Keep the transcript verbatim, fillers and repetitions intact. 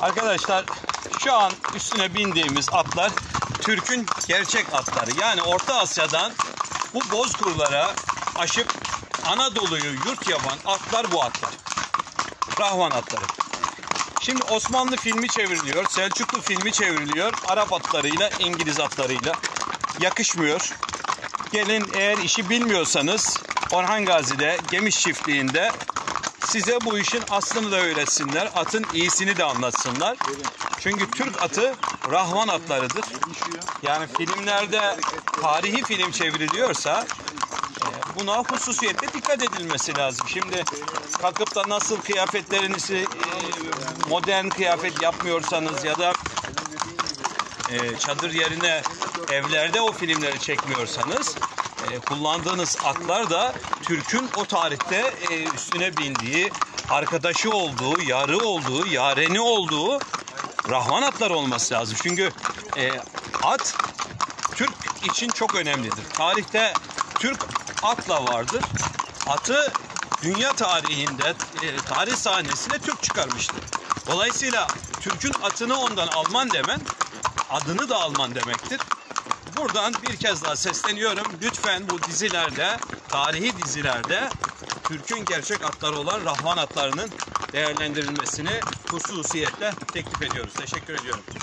Arkadaşlar şu an üstüne bindiğimiz atlar Türk'ün gerçek atları. Yani Orta Asya'dan bu bozkırlara aşıp Anadolu'yu yurt yapan atlar bu atlar. Rahvan atları. Şimdi Osmanlı filmi çevriliyor, Selçuklu filmi çevriliyor. Arap atlarıyla, İngiliz atlarıyla yakışmıyor. Gelin, eğer işi bilmiyorsanız Orhan Gazi'de, Gemiş çiftliğinde size bu işin aslını da öğretsinler. Atın iyisini de anlatsınlar. Çünkü Türk atı Rahvan atlarıdır. Yani filmlerde tarihi film çevriliyorsa buna hususiyette dikkat edilmesi lazım. Şimdi kalkıp da nasıl kıyafetlerinizi modern kıyafet yapmıyorsanız ya da çadır yerine evlerde o filmleri çekmiyorsanız kullandığınız atlar da Türk'ün o tarihte üstüne bindiği, arkadaşı olduğu, yarı olduğu, yareni olduğu Rahvan atlar olması lazım. Çünkü at Türk için çok önemlidir. Tarihte Türk atla vardır. Atı dünya tarihinde, tarih sahnesine Türk çıkarmıştır. Dolayısıyla Türk'ün atını ondan Alman demen, adını da Alman demektir. Buradan bir kez daha sesleniyorum. Lütfen bu dizilerde, tarihi dizilerde Türk'ün gerçek atları olan Rahvan atlarının değerlendirilmesini hususiyetle teklif ediyoruz. Teşekkür ediyorum.